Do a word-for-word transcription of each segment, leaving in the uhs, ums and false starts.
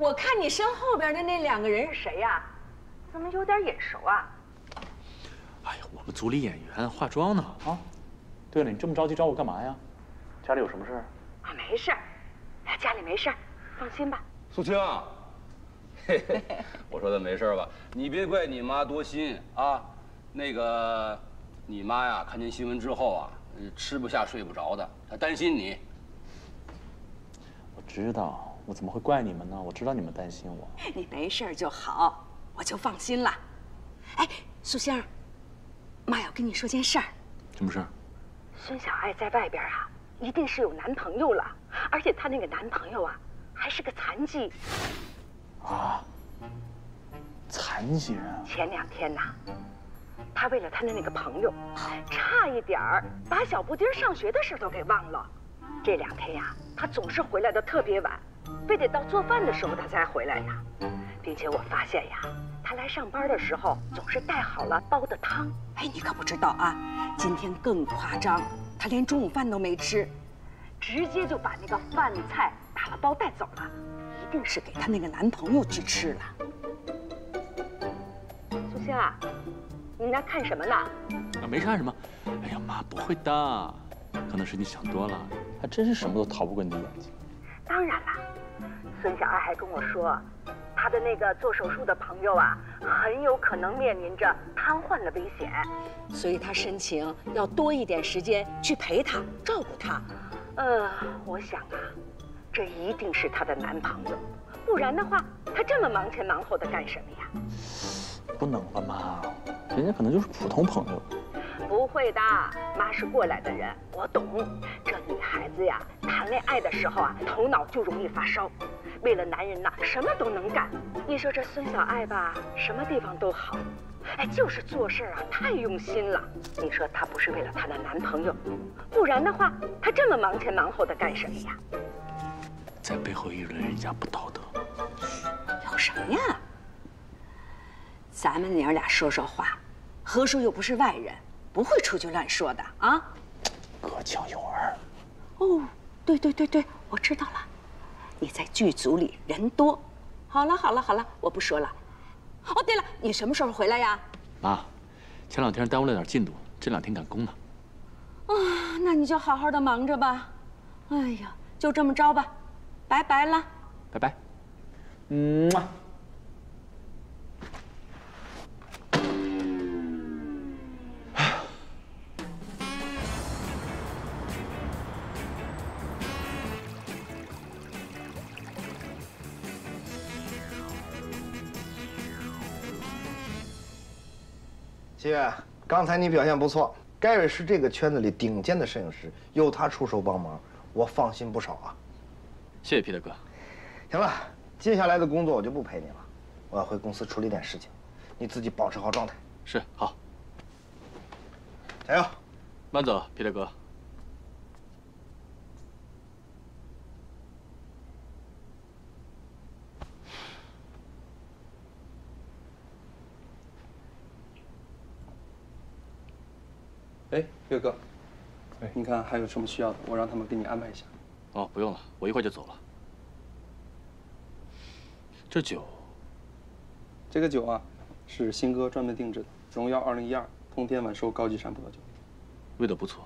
我看你身后边的那两个人是谁呀？怎么有点眼熟啊？哎呀，我们组里演员化妆呢啊！对了，你这么着急找我干嘛呀？家里有什么事儿？啊，没事儿，家里没事儿，放心吧。素清，嘿嘿，我说的没事吧？你别怪你妈多心啊。那个，你妈呀，看见新闻之后啊，吃不下睡不着的，她担心你。我知道。 我怎么会怪你们呢？我知道你们担心我。你没事就好，我就放心了。哎，素香，妈要跟你说件事儿。什么事儿？孙小爱在外边啊，一定是有男朋友了，而且她那个男朋友啊，还是个残疾。啊，残疾人啊！前两天呐，她为了她的那个朋友，差一点儿把小布丁上学的事都给忘了。这两天呀，她总是回来的特别晚。 非得到做饭的时候他才回来呀，并且我发现呀，他来上班的时候总是带好了煲的汤。哎，你可不知道啊，今天更夸张，他连中午饭都没吃，直接就把那个饭菜打了包带走了，一定是给他那个男朋友去吃了。素心啊，你那看什么呢？啊，没看什么。哎呀妈，不会的，可能是你想多了，还真是什么都逃不过你的眼睛。当然啦。 孙小爱还跟我说，她的那个做手术的朋友啊，很有可能面临着瘫痪的危险，所以她申请要多一点时间去陪她、照顾她。呃，我想啊，这一定是她的男朋友，不然的话，她这么忙前忙后的干什么呀？不能吧，妈，人家可能就是普通朋友。不会的，妈是过来的人，我懂。这女孩子呀，谈恋爱的时候啊，头脑就容易发烧。 为了男人呐，什么都能干。你说这孙小爱吧，什么地方都好，哎，就是做事啊太用心了。你说她不是为了她的男朋友，不然的话，她这么忙前忙后的干什么呀？在背后议论人家不道德，有什么呀？咱们娘俩说说话，何叔又不是外人，不会出去乱说的啊。隔墙有耳。哦，对对对对，我知道了。 你在剧组里人多，好了好了好了，我不说了。哦，对了，你什么时候回来呀？妈，前两天耽误了点进度，这两天赶工呢。啊，那你就好好的忙着吧。哎呀，就这么着吧，拜拜了。拜拜。嗯。七月，刚才你表现不错。盖瑞是这个圈子里顶尖的摄影师，由他出手帮忙，我放心不少啊。谢谢皮特哥。行了，接下来的工作我就不陪你了，我要回公司处理点事情，你自己保持好状态。是，好。加油，慢走，皮特哥。哎，岳哥，哎，你看还有什么需要的，我让他们给你安排一下。哦，不用了，我一会儿就走了。这酒，这个酒啊，是新哥专门定制的，荣耀二零一二通天晚收高级山葡萄酒，味道不错。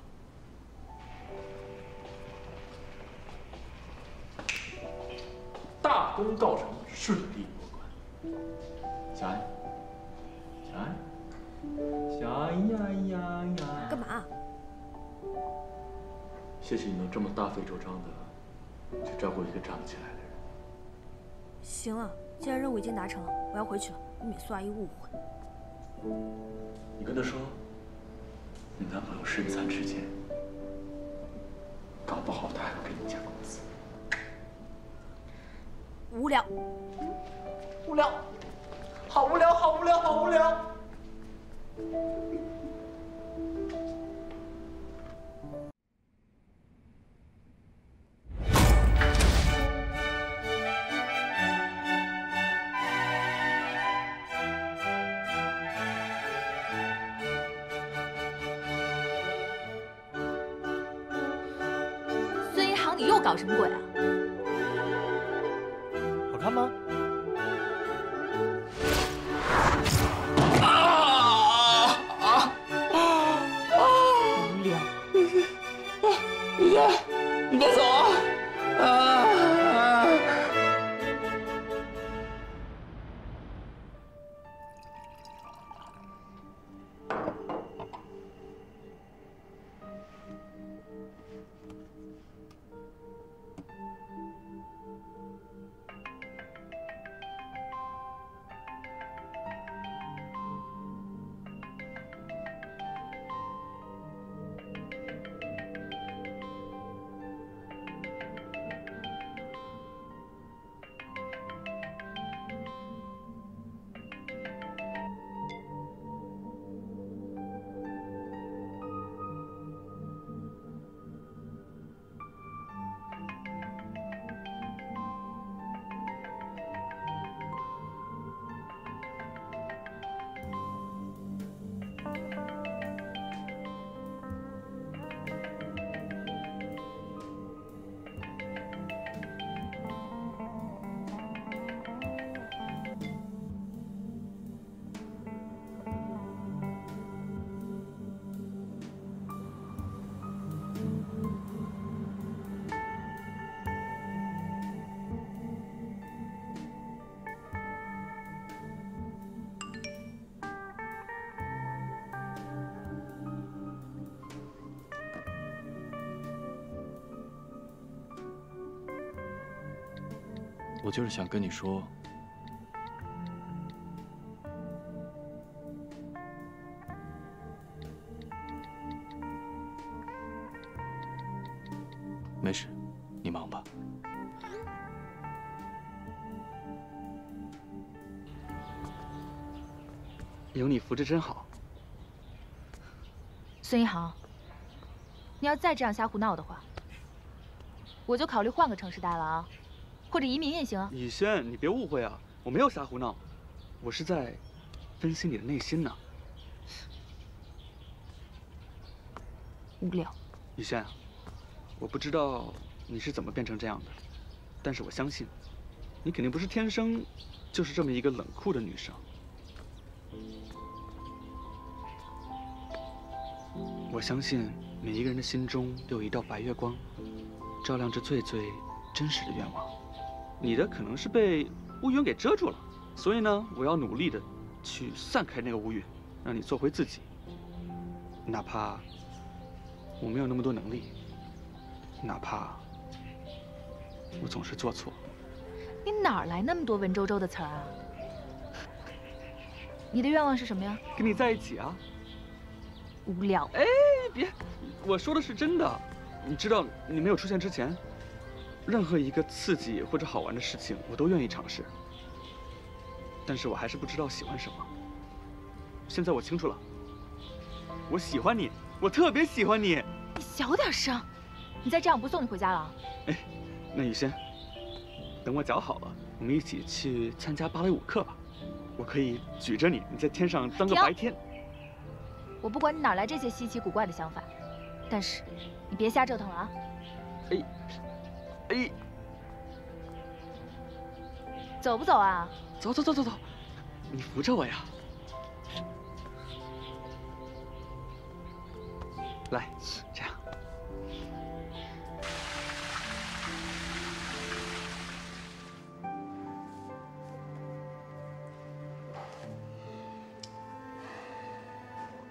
大功告成，顺利过关。小安，小安。 小呀呀呀！干嘛？谢谢你能这么大费周章的去照顾一个站不起来的人。行了，既然任务已经达成了，我要回去了。你美素阿姨误会。你跟她说，你男朋友身残志坚，搞不好他还会给你加工资。无聊，无聊，好无聊，好无聊，好无聊。 孙一航，你又搞什么鬼啊？好看吗？雨轩，你别走啊！啊！我就是想跟你说，没事，你忙吧。有你扶着真好。孙一航，你要再这样瞎胡闹的话，我就考虑换个城市待了啊。 或者移民也行啊，雨轩，你别误会啊，我没有瞎胡闹，我是在分析你的内心呢。无聊。雨轩啊，我不知道你是怎么变成这样的，但是我相信，你肯定不是天生就是这么一个冷酷的女生。我相信每一个人的心中都有一道白月光，照亮着最最真实的愿望。 你的可能是被乌云给遮住了，所以呢，我要努力的去散开那个乌云，让你做回自己。哪怕我没有那么多能力，哪怕我总是做错。你哪来那么多文绉绉的词儿啊？你的愿望是什么呀？跟你在一起啊。无聊。哎，别，我说的是真的。你知道，你没有出现之前。 任何一个刺激或者好玩的事情，我都愿意尝试。但是我还是不知道喜欢什么。现在我清楚了，我喜欢你，我特别喜欢你。你小点声，你再这样，不送你回家了。哎，那雨轩，等我脚好了，我们一起去参加芭蕾舞课吧。我可以举着你，你在天上当个白天。我不管你哪来这些稀奇古怪的想法，但是你别瞎折腾了啊。哎。 哎，走不走啊？走走走走走，你扶着我呀。来，这样。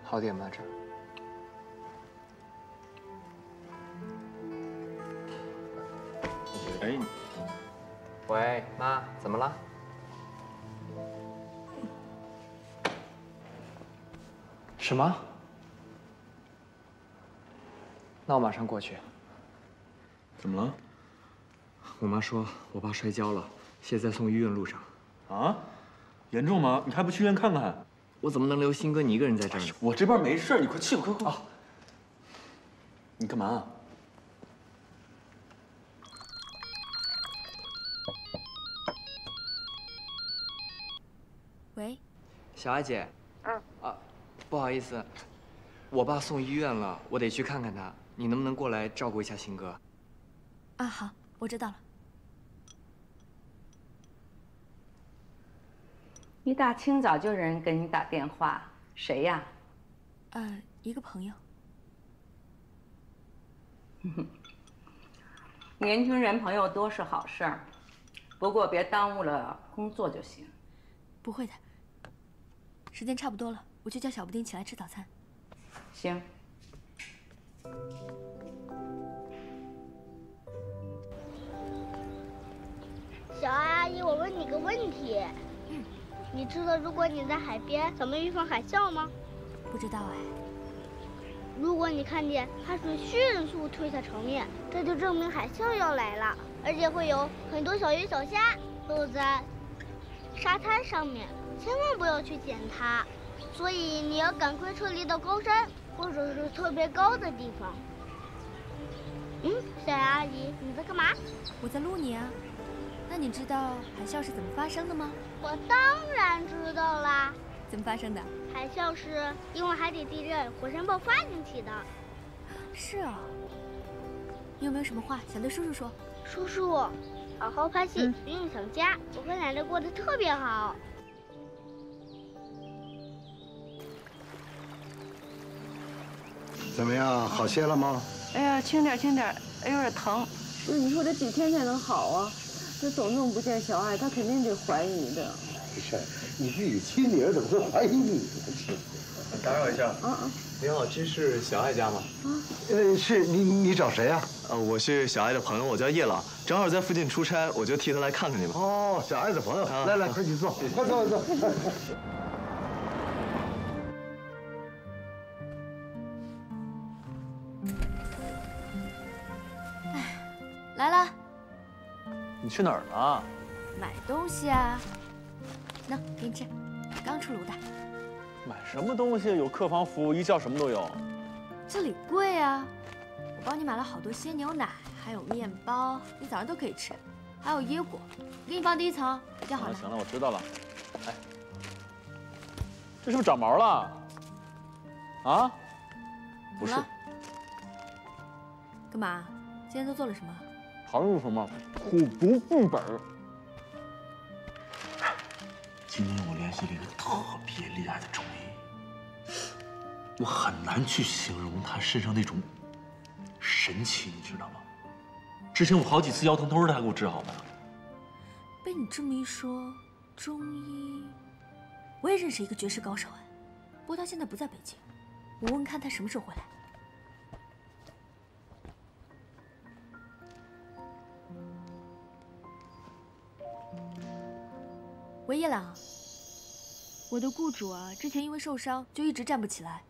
好点吗？这。 哎，喂，妈，怎么了？什么？那我马上过去。怎么了？我妈说我爸摔跤了，现在送医院路上。啊？严重吗？你还不去医院看看？我怎么能留新哥你一个人在这儿呢？我这边没事，你快去吧，快快快！你干嘛啊？ 喂，小艾姐。嗯。啊，不好意思，我爸送医院了，我得去看看他。你能不能过来照顾一下新哥？啊，好，我知道了。一大清早就有人给你打电话，谁呀？呃，一个朋友。年轻人朋友多是好事儿，不过别耽误了工作就行。不会的，时间差不多了，我去叫小布丁起来吃早餐。行。 小阿姨，我问你个问题，嗯，你知道如果你在海边怎么预防海啸吗？不知道哎。如果你看见海水迅速退下城面，这就证明海啸要来了，而且会有很多小鱼小虾落在沙滩上面，千万不要去捡它。所以你要赶快撤离到高山。 或者是特别高的地方。嗯，小阿姨，你在干嘛？我在录你啊。那你知道海啸是怎么发生的吗？我当然知道啦。怎么发生的？海啸是因为海底地震、火山爆发引起的。是啊。你有没有什么话想对叔叔说？叔叔，好好拍戏，嗯、寻梦想家。我和奶奶过得特别好。 怎么样，好些了吗？哎呀，轻点，轻点，哎，有点疼。那你说得几天才能好啊？这总弄不见小爱，她肯定得怀疑的。没事，你是你亲女儿，怎么会怀疑你呢？打扰一下。啊啊！您好，这是小爱家吗？啊。呃，是你，你找谁呀？呃，我是小爱的朋友，我叫叶朗，正好在附近出差，我就替他来看看你们。哦，小爱的朋友，来来，快去坐，快坐，坐。 来了，你去哪儿了？买东西啊，那给你吃，刚出炉的。买什么东西？有客房服务，一叫什么都有。这里贵啊，我帮你买了好多鲜牛奶，还有面包，你早上都可以吃，还有椰果，给你放第一层，比较好拿。行了，我知道了。哎，这是不是长毛了？啊？不是。干嘛？今天都做了什么？ 还有什么苦读副本？今天我联系了一个特别厉害的中医，我很难去形容他身上那种神奇，你知道吗？之前我好几次腰疼都是他给我治好的。被你这么一说，中医，我也认识一个绝世高手哎，不过他现在不在北京，我问看他什么时候回来。 喂，叶朗，我的雇主啊，之前因为受伤就一直站不起来，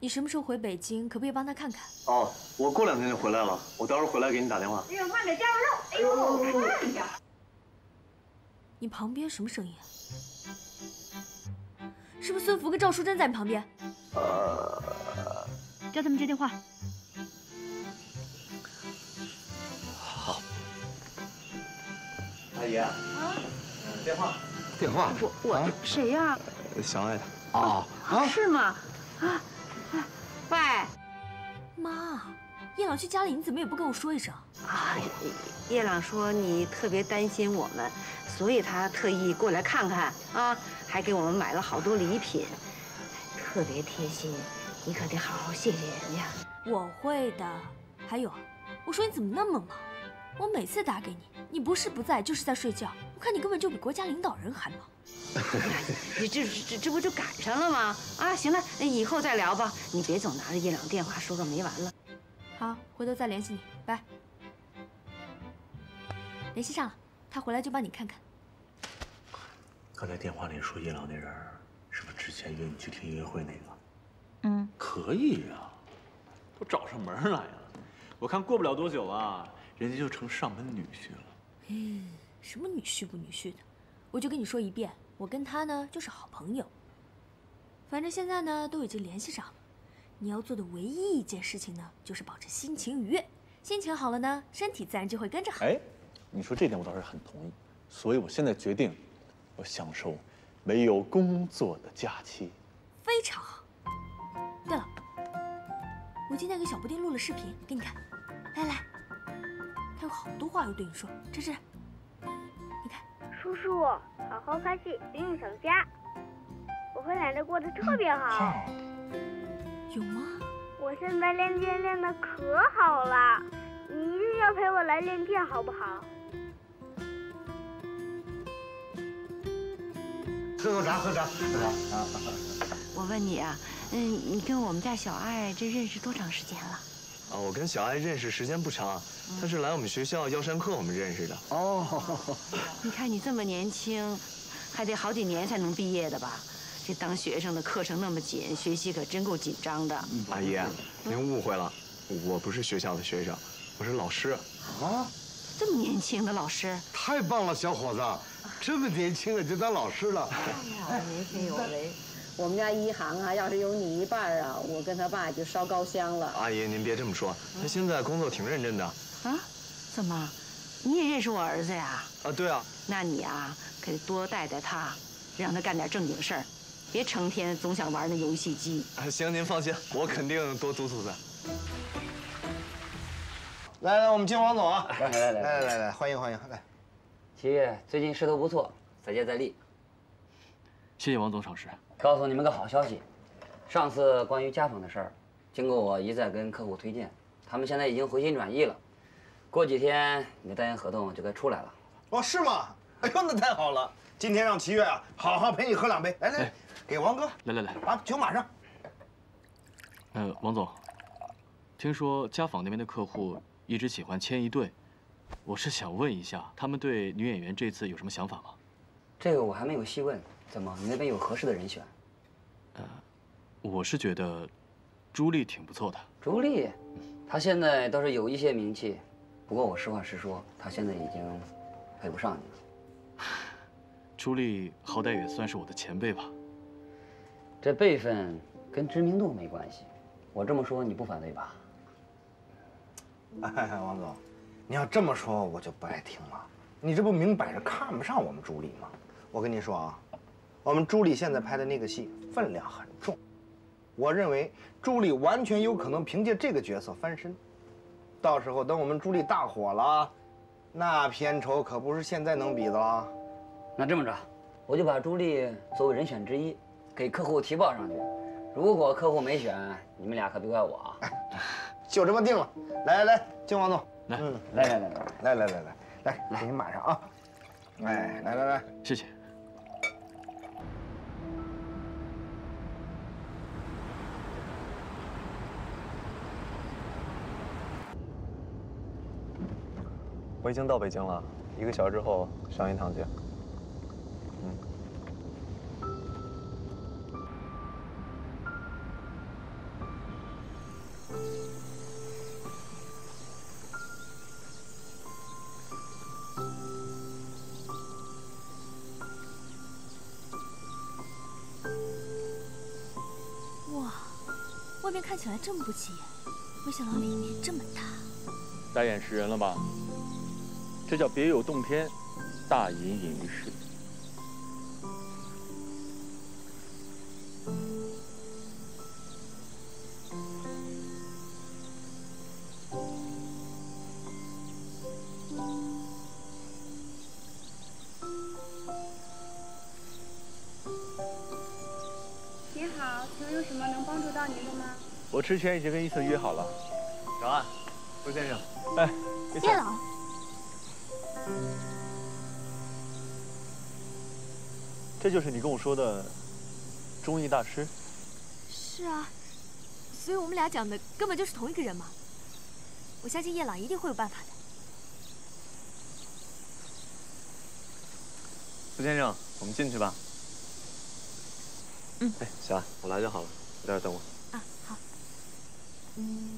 你什么时候回北京？可不可以帮他看看？哦，我过两天就回来了，我到时候回来给你打电话。哎呦，慢点，加油肉！哎呦，慢点。你旁边什么声音啊？是不是孙福跟赵淑珍在你旁边？呃，叫他们接电话。好。阿姨啊。啊。电话。 电话，我我谁呀？小爱的。哦，是吗？啊，喂，妈，叶朗去家里，你怎么也不跟我说一声啊？叶朗说你特别担心我们，所以他特意过来看看啊，还给我们买了好多礼品，特别贴心。你可得好好谢谢人家。我会的。还有，我说你怎么那么忙？我每次打给你，你不是不在，就是在睡觉。 我看你根本就比国家领导人还忙，这这这不就赶上了吗？啊，行了，以后再聊吧，你别总拿着叶朗电话说个没完了。好，回头再联系你，拜。联系上了，他回来就帮你看看。刚才电话里说叶朗那人，是不是之前约你去听音乐会那个？嗯，可以呀、啊，都找上门来了。我看过不了多久啊，人家就成上门女婿了。嗯。 什么女婿不女婿的，我就跟你说一遍，我跟他呢就是好朋友。反正现在呢都已经联系上了，你要做的唯一一件事情呢，就是保持心情愉悦，心情好了呢，身体自然就会跟着好。哎，你说这点我倒是很同意，所以我现在决定，我享受没有工作的假期，非常好。对了，我今天给小布丁录了视频给你看，来来，他有好多话要对你说，这是。 叔叔，好好拍戏，寻梦想家。我和奶奶过得特别好。有吗？我现在练剑练得可好了，你一定要陪我来练剑，好不好？喝口茶，喝茶，喝茶啊！我问你啊，嗯，你跟我们家小爱这认识多长时间了？ 啊，我跟小爱认识时间不长，她是来我们学校要上课我们认识的。哦，你看你这么年轻，还得好几年才能毕业的吧？这当学生的课程那么紧，学习可真够紧张的。阿姨，您误会了，我不是学校的学生，我是老师。啊，这么年轻的老师，太棒了，小伙子，这么年轻啊就当老师了。哎呀，年轻有为。 我们家一航啊，要是有你一半啊，我跟他爸就烧高香了。阿姨，您别这么说，他现在工作挺认真的。啊？怎么？你也认识我儿子呀？啊，对啊。那你啊，可得多带带他，让他干点正经事儿，别成天总想玩那游戏机。啊，行，您放心，我肯定多督促他。来来，我们敬王总啊！来来来来来来，欢迎欢迎来。七爷最近势头不错，再接再厉。谢谢王总赏识。 告诉你们个好消息，上次关于家纺的事儿，经过我一再跟客户推荐，他们现在已经回心转意了。过几天你的代言合同就该出来了。哦，是吗？哎呦，那太好了！今天让齐越啊，好好陪你喝两杯。来来，给王哥。来来来，把酒马上。呃，王总，听说家纺那边的客户一直喜欢牵一队，我是想问一下，他们对女演员这次有什么想法吗？这个我还没有细问。 怎么，你那边有合适的人选？呃，我是觉得朱莉挺不错的。朱莉，她现在倒是有一些名气，不过我实话实说，她现在已经配不上你了。朱莉好歹也算是我的前辈吧。这辈分跟知名度没关系，我这么说你不反对吧？哎，王总，你要这么说我就不爱听了。你这不明摆着看不上我们朱莉吗？我跟你说啊。 我们朱莉现在拍的那个戏分量很重，我认为朱莉完全有可能凭借这个角色翻身。到时候等我们朱莉大火了，那片酬可不是现在能比的了。那这么着，我就把朱莉作为人选之一，给客户提报上去。如果客户没选，你们俩可别怪我啊！就这么定了。来来来，金王总，来，嗯，来来来来来来来来来，您马上啊！哎，来来来，谢谢。 我已经到北京了，一个小时之后上一趟街。嗯，哇，外面看起来这么不起眼，没想到里面这么大。大眼识人了吧？ 这叫别有洞天，大隐隐于市。您好，请问有什么能帮助到您的吗？我之前已经跟伊森约好了。小安，周先生，哎，叶老。 这就是你跟我说的中医大师。是啊，所以我们俩讲的根本就是同一个人嘛。我相信叶朗一定会有办法的。苏先生，我们进去吧。嗯。哎，小安，我来就好了，你在这等我。啊，好。嗯。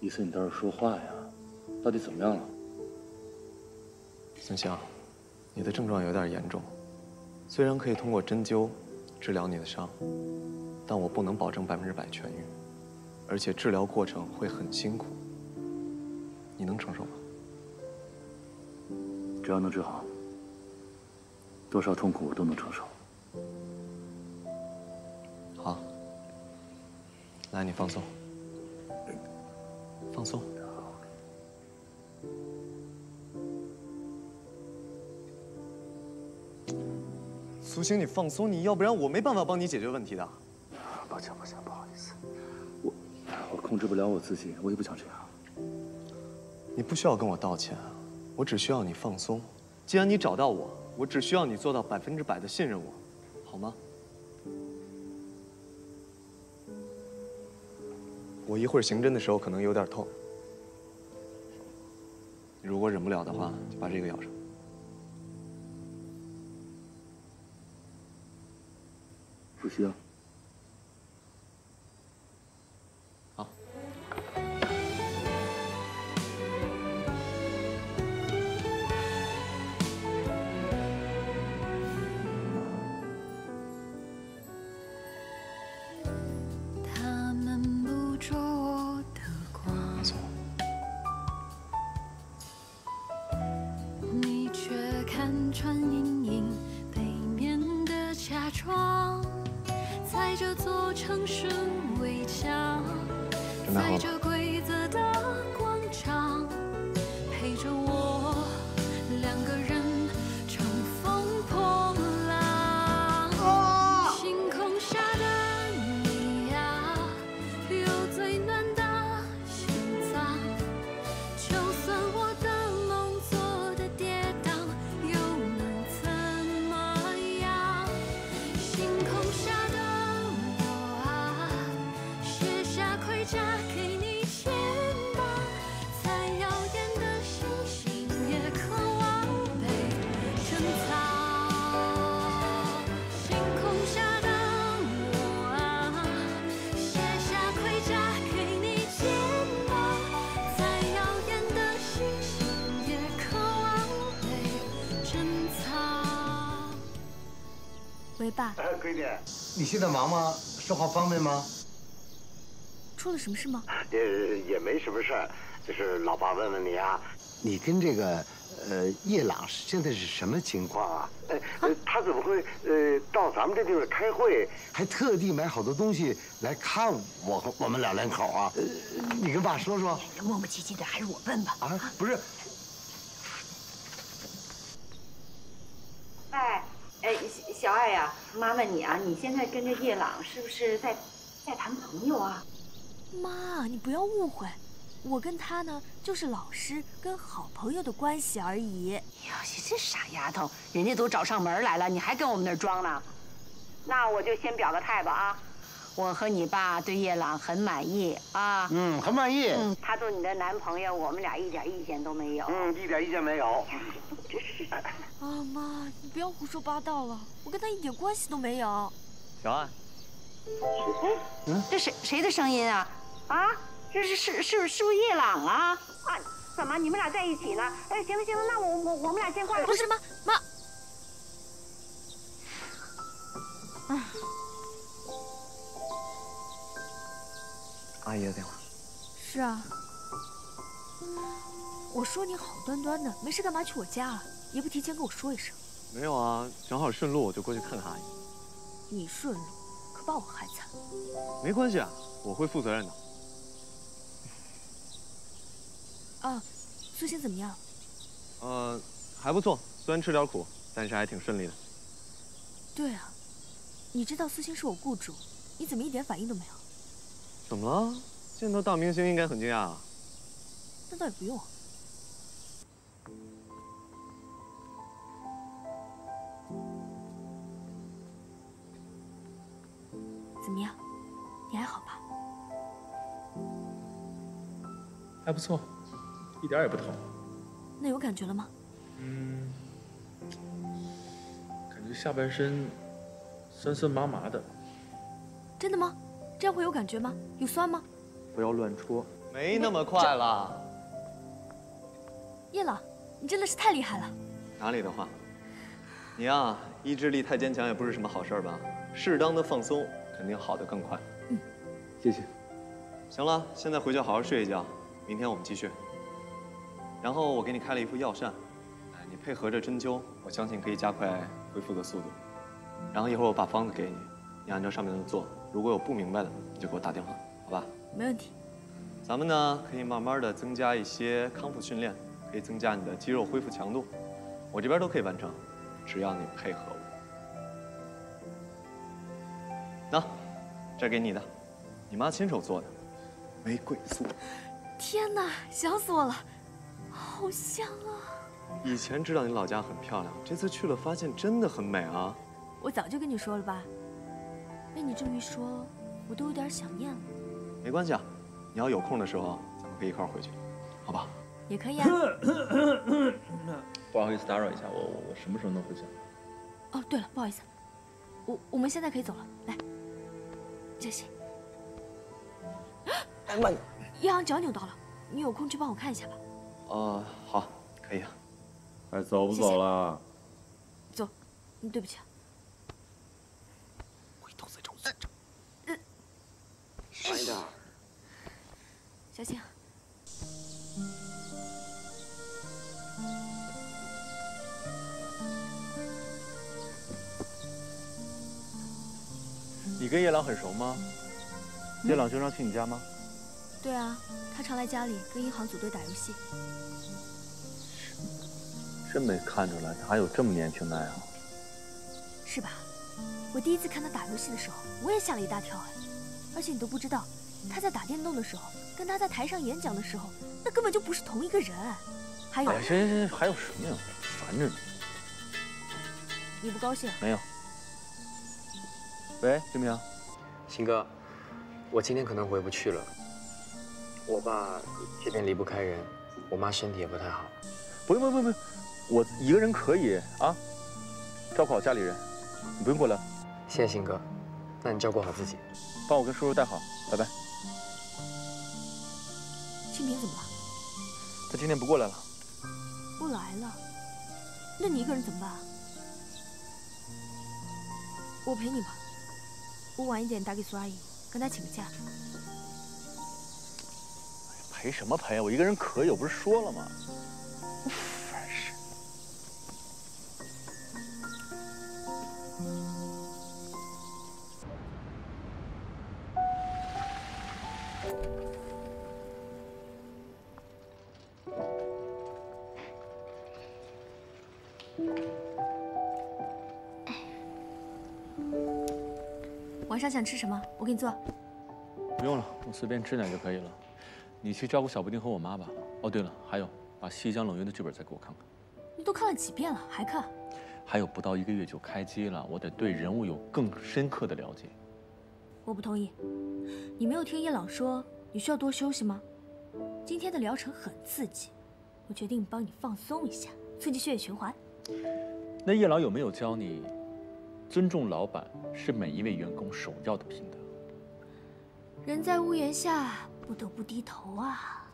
一次你倒是说话呀！到底怎么样了？孙香，你的症状有点严重，虽然可以通过针灸治疗你的伤，但我不能保证百分之百痊愈，而且治疗过程会很辛苦。你能承受吗？只要能治好，多少痛苦我都能承受。好，来，你放松，放松。 苏星，你放松，你要不然我没办法帮你解决问题的。抱歉，抱歉，不好意思，我我控制不了我自己，我也不想这样。你不需要跟我道歉，我只需要你放松。既然你找到我，我只需要你做到百分之百的信任我，好吗？我一会儿行针的时候可能有点痛，如果忍不了的话，就把这个咬上。 不需要。好。他们捕捉我的光。放松。你却看穿阴影背面的假装。 在这座城市围墙，在这规则的广场，陪着我，两个人乘风破浪。星空下的你呀，有最暖的心脏。就算我的梦做的跌宕，又能怎么样？星空下的。 嫁给你肩膀，再耀眼的星星也渴望被珍藏。星空下的我啊，卸下盔甲给你肩膀，再耀眼的星星也渴望被珍藏。喂，爸。哎，闺女，你现在忙吗？说话方便吗？ 出了什么事吗？呃，也没什么事儿，就是老爸问问你啊，你跟这个呃叶朗现在是什么情况啊？呃，啊、他怎么会呃到咱们这地方开会，还特地买好多东西来看我和我们老两口啊？呃，你跟爸说说。别磨磨唧唧的，还是我问吧。啊，不是。哎，哎，小爱呀、啊，妈问你啊，你现在跟着叶朗是不是在在谈朋友啊？ 妈，你不要误会，我跟他呢就是老师跟好朋友的关系而已。哟，你这傻丫头，人家都找上门来了，你还跟我们那儿装呢？那我就先表个态吧啊！我和你爸对叶朗很满意啊。嗯，很满意。嗯，他做你的男朋友，我们俩一点意见都没有。嗯，一点意见没有。真是。啊，妈，你不要胡说八道了，我跟他一点关系都没有。小安。嗯，这谁谁的声音啊？ 啊，这是是是是不是叶朗啊？啊，怎么你们俩在一起呢？哎，行了行了，那我我我们俩先挂了。不是妈妈，嗯，阿姨的电话。是啊，我说你好端端的，没事干嘛去我家啊？也不提前跟我说一声。没有啊，正好顺路我就过去看看阿姨。你顺路，可把我害惨。没关系啊，我会负责任的。 啊，苏星怎么样？呃，还不错，虽然吃点苦，但是还挺顺利的。对啊，你知道苏星是我雇主，你怎么一点反应都没有？怎么了？见到大明星应该很惊讶啊。那倒也不用啊。怎么样？你还好吧？还不错。 一点也不痛，那有感觉了吗？嗯，感觉下半身酸酸麻麻的。真的吗？这样会有感觉吗？有酸吗？不要乱戳，没那么快了。叶朗，你真的是太厉害了。哪里的话，你啊，意志力太坚强也不是什么好事吧？适当的放松，肯定好得更快。嗯，谢谢。行了，现在回去好好睡一觉，明天我们继续。 然后我给你开了一副药膳，哎，你配合着针灸，我相信可以加快恢复的速度。然后一会儿我把方子给你，你按照上面的做。如果有不明白的，你就给我打电话，好吧？没问题。咱们呢可以慢慢的增加一些康复训练，可以增加你的肌肉恢复强度。我这边都可以完成，只要你配合我。那，这给你的，你妈亲手做的，玫瑰酥。天哪，想死我了，好香啊！ 以前知道你老家很漂亮，这次去了发现真的很美啊！我早就跟你说了吧，被你这么一说，我都有点想念了。没关系啊，你要有空的时候，咱们可以一块儿回去，好吧？也可以啊。不好意思打扰一下，我我我什么时候能回去？哦，对了，不好意思，我我们现在可以走了，来，小心。哎妈！叶昂脚扭到了，你有空去帮我看一下吧。哦，好，可以啊。 哎，走不走了？走，对不起啊。回头再找认证。嗯，慢点，小心啊。你跟叶朗很熟吗？叶朗经常去你家吗？对啊，他常来家里跟银行组队打游戏。 真没看出来，他还有这么年轻的爱好，是吧？我第一次看他打游戏的时候，我也吓了一大跳哎！而且你都不知道，他在打电动的时候，跟他在台上演讲的时候，那根本就不是同一个人。还有，哎，行行行，还有什么呀？烦着你！你不高兴？没有。喂，金明，鑫哥，我今天可能回不去了。我爸这边离不开人，我妈身体也不太好。不用不用不用。 我一个人可以啊，照顾好家里人，你不用过来。谢谢鑫哥，那你照顾好自己，帮我跟叔叔带好，拜拜。清平怎么了？他今天不过来了。不来了？那你一个人怎么办啊？我陪你吧，我晚一点打给苏阿姨，跟她请个假。陪什么陪？我一个人可以，我不是说了吗？ 晚上想吃什么？我给你做。不用了，我随便吃点就可以了。你去照顾小布丁和我妈吧。哦，对了，还有把《西江冷月》的剧本再给我看看。你都看了几遍了，还看？还有不到一个月就开机了，我得对人物有更深刻的了解。我不同意。你没有听叶朗说你需要多休息吗？今天的疗程很刺激，我决定帮你放松一下，促进血液循环。那叶朗有没有教你？ 尊重老板是每一位员工首要的品德。人在屋檐下，不得不低头啊！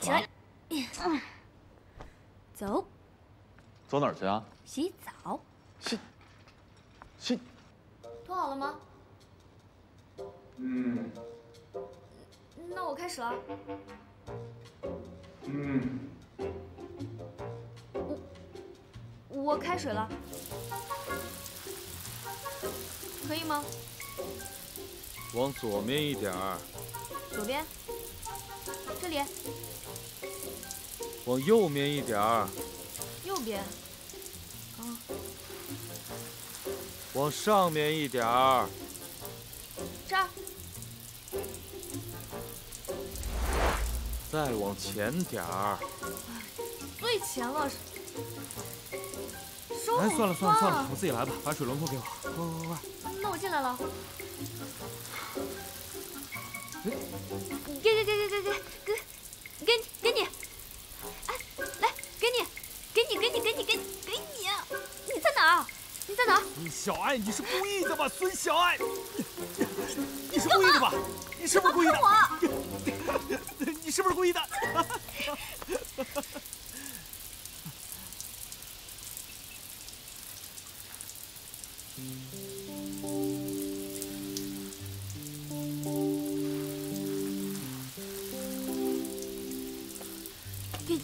起来，走。走哪儿去啊？洗澡。洗。洗。脱好了吗？嗯。那我开始了。嗯。我我开水了。 可以吗？往左面一点儿。左边。这里。往右面一点儿。右边。啊。往上面一点儿。这儿。再往前点儿。最前了。 哎，算了算了算了，我自己来吧，把水龙头给我。快快快！那我进来了。给给给给给给给给给你！哎，来，给你，给你给你给你给给你！你在哪儿？你在哪儿？小爱，你是故意的吧？孙小爱，你是故意的吧？你是不是故意的？你是不是故意的？ 给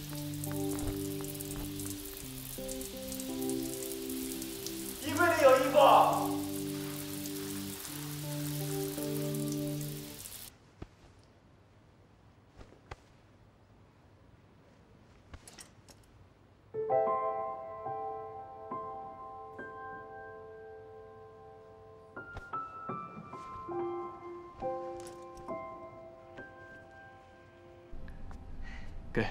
给。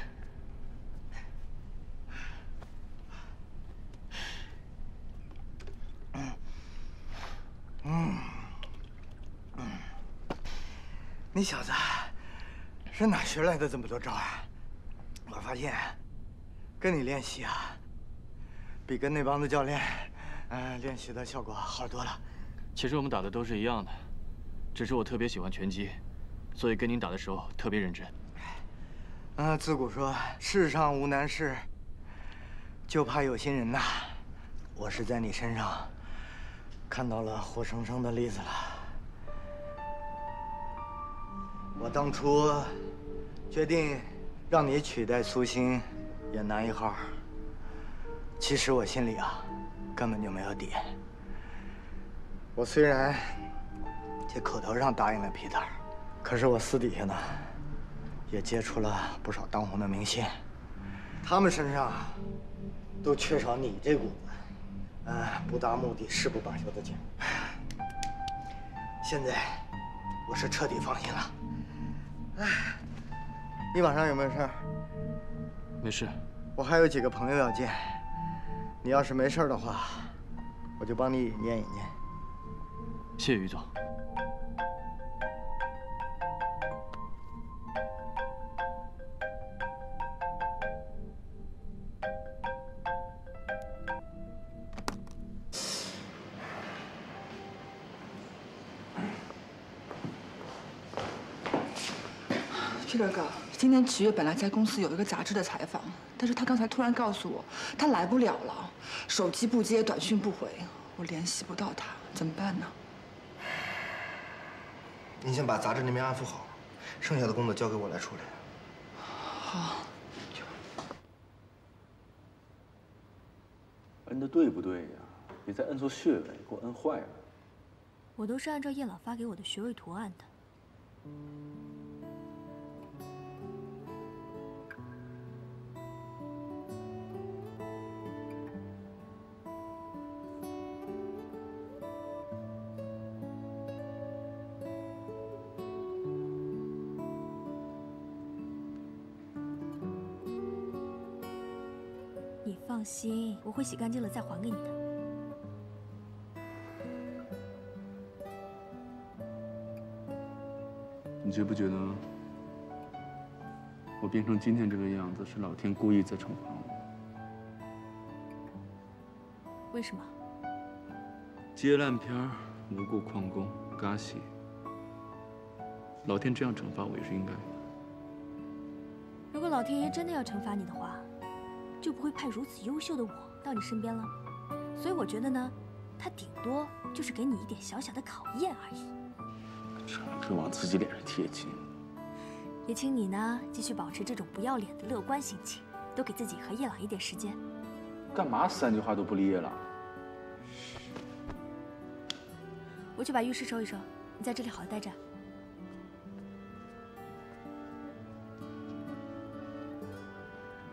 嗯嗯，你小子是哪学来的这么多招啊？我发现跟你练习啊，比跟那帮子教练，嗯，练习的效果好多了。其实我们打的都是一样的，只是我特别喜欢拳击，所以跟您打的时候特别认真。 啊，自古说世上无难事，就怕有心人呐。我是在你身上看到了活生生的例子了。我当初决定让你取代苏欣演男一号，其实我心里啊根本就没有底。我虽然这口头上答应了皮特，可是我私底下呢。 也接触了不少当红的明星，他们身上都缺少你这股子，呃，不达目的誓不罢休的劲。现在我是彻底放心了。哎，你晚上有没有事？没事。我还有几个朋友要见，你要是没事的话，我就帮你引荐引荐。谢谢于总。 Peter哥，今天七月本来在公司有一个杂志的采访，但是他刚才突然告诉我，他来不了了，手机不接，短讯不回，我联系不到他，怎么办呢？你先把杂志那边安抚好，剩下的工作交给我来处理。好，去吧。摁的对不对呀？别再摁错穴位，给我摁坏了。我都是按照叶老发给我的穴位图案的。 放心，我会洗干净了再还给你的。你觉不觉得我变成今天这个样子是老天故意在惩罚我？为什么？接烂片儿，无故旷工，尬戏。老天这样惩罚我也是应该的。如果老天爷真的要惩罚你的话， 就不会派如此优秀的我到你身边了，所以我觉得呢，他顶多就是给你一点小小的考验而已。这就往自己脸上贴金。也请你呢继续保持这种不要脸的乐观心情，多给自己和叶朗一点时间。干嘛三句话都不理叶朗？我去把浴室收一收，你在这里好好待着。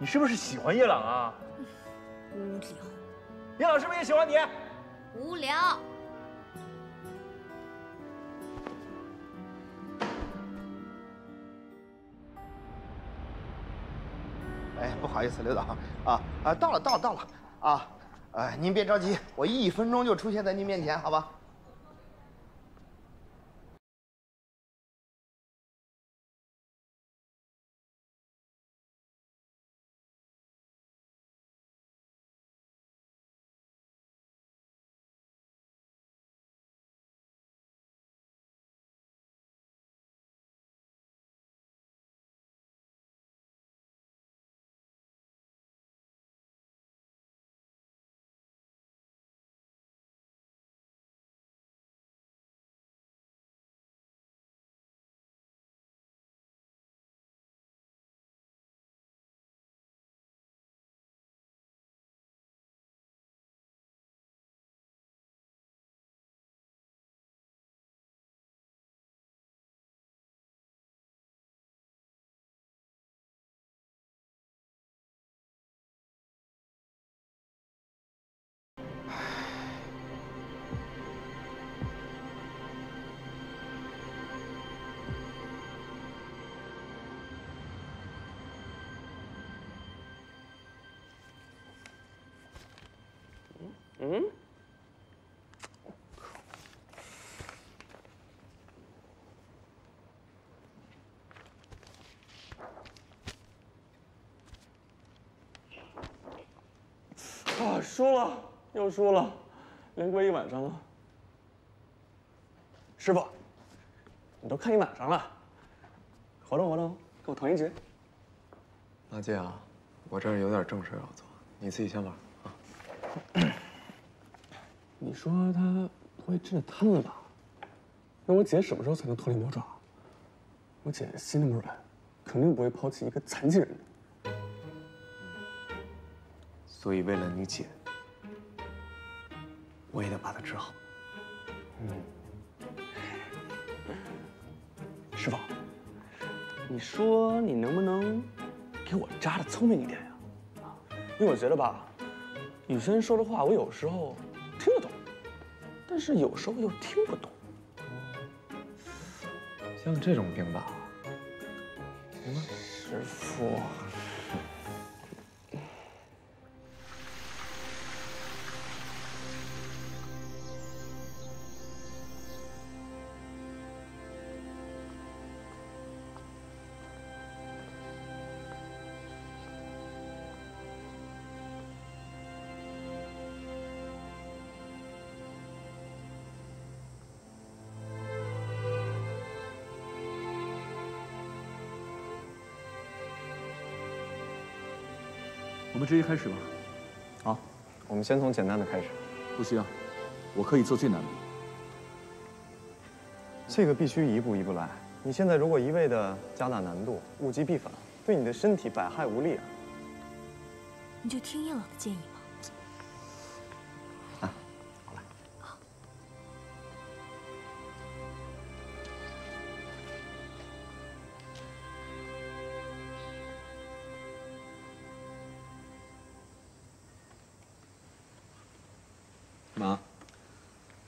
你是不是喜欢叶朗啊？无聊。叶朗是不是也喜欢你？无聊。哎，不好意思，刘导啊啊，到了到了到了啊！哎，您别着急，我一分钟就出现在您面前，好吧？嗯？啊，输了，又输了，连跪一晚上了。师傅，你都看一晚上了，活动活动，给我团一局。马姐啊，我这儿有点正事要做，你自己先玩啊。 你说他不会真的贪了吧？那我姐什么时候才能脱离魔爪？我姐心那么软，肯定不会抛弃一个残疾人的。所以为了你姐，我也得把她治好。嗯。师傅，你说你能不能给我扎的聪明一点呀？啊，因为我觉得吧，雨轩说的话，我有时候。 听得懂，但是有时候又听不懂。像这种病吧，行吗？师傅，我们直接开始吧。好，我们先从简单的开始。不需要，我可以做最难的。这个必须一步一步来。你现在如果一味的加大难度，物极必反，对你的身体百害无利啊。你就听叶老的建议吧。啊，好来。好。干嘛？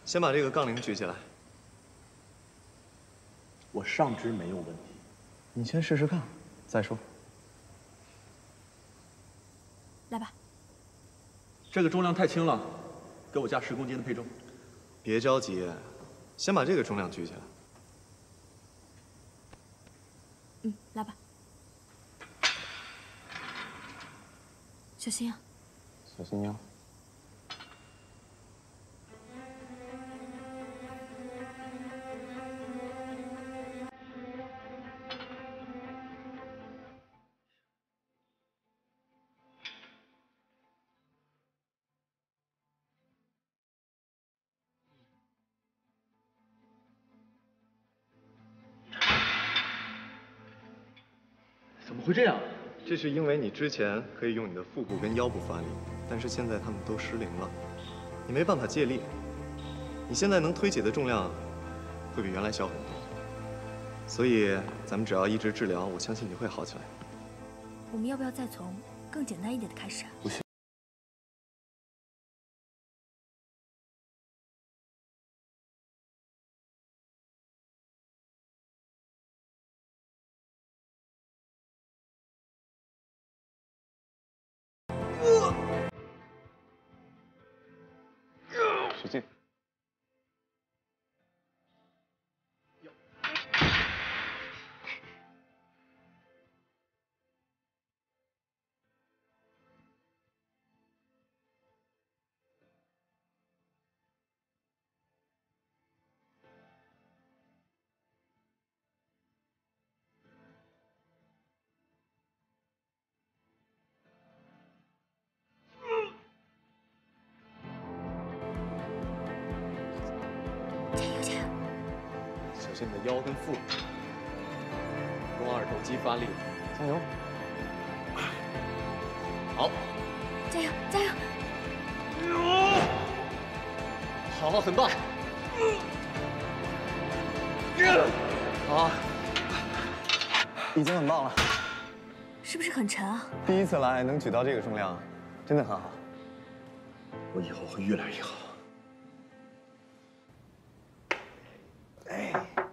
先把这个杠铃举起来。我上肢没有问题，你先试试看，再说。来吧。这个重量太轻了，给我加十公斤的配重。别着急，先把这个重量举起来。嗯，来吧。小心啊！小心腰。 会这样，这是因为你之前可以用你的腹部跟腰部发力，但是现在他们都失灵了，你没办法借力。你现在能推起的重量会比原来小很多，所以咱们只要一直治疗，我相信你会好起来。我们要不要再从更简单一点的开始啊？不行。 小心你的腰跟腹，用二头肌发力，加油！好，加油加油！好，很棒！好，已经很棒了。是不是很沉啊？第一次来能举到这个重量，真的很好。我以后会越来越好。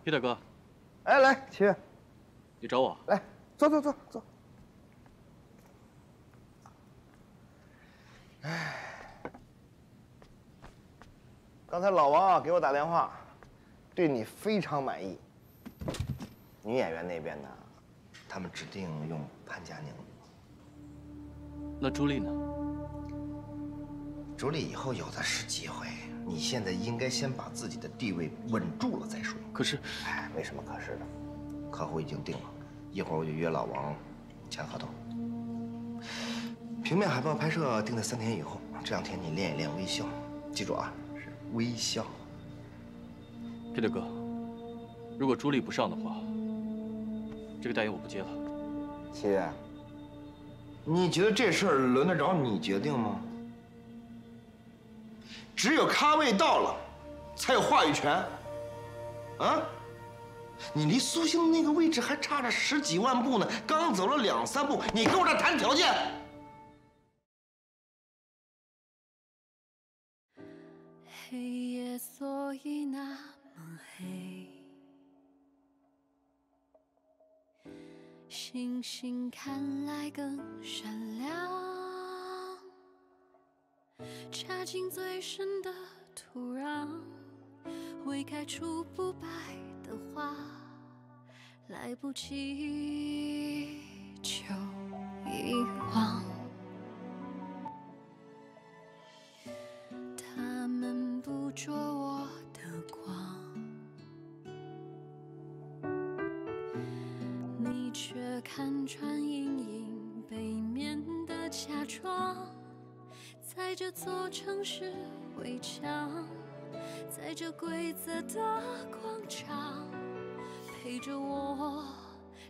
皮大哥，哎，来，七月，你找我？来，坐坐坐坐。哎，刚才老王啊给我打电话，对你非常满意。女演员那边呢，他们指定用潘嘉宁。那朱莉呢？朱莉以后有的是机会，你现在应该先把自己的地位稳住了再说。可是，哎，没什么可是的，客户已经定了，一会儿我就约老王签合同。 平面海报拍摄定在三天以后，这两天你练一练微笑，记住啊，是微笑。皮特哥，如果朱莉不上的话，这个代言我不接了。七月，你觉得这事儿轮得着你决定吗？只有咖位到了，才有话语权。啊？你离苏星那个位置还差着十几万步呢，刚走了两三步，你跟我这谈条件？ 黑夜所以那么黑，星星看来更闪亮，插进最深的土壤，未开出不败的花，来不及就遗忘。 捉我的光，你却看穿阴影背面的假装，在这座城市围墙，在这规则的广场，陪着我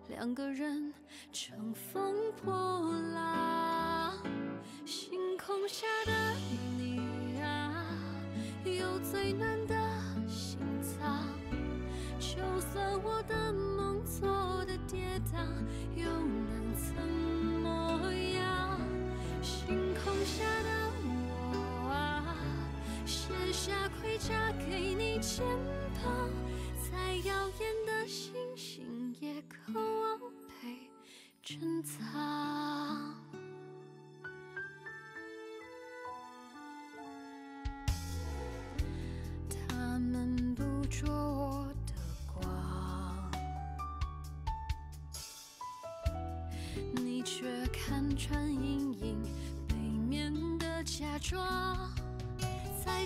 两个人乘风破浪，星空下的你。 有最暖的心脏，就算我的梦做的跌宕，又能怎么样？星空下的我啊，卸下盔甲给你肩膀，再耀眼的星星也渴望被珍藏。 捉我的光，你却看穿阴影背面的假装，在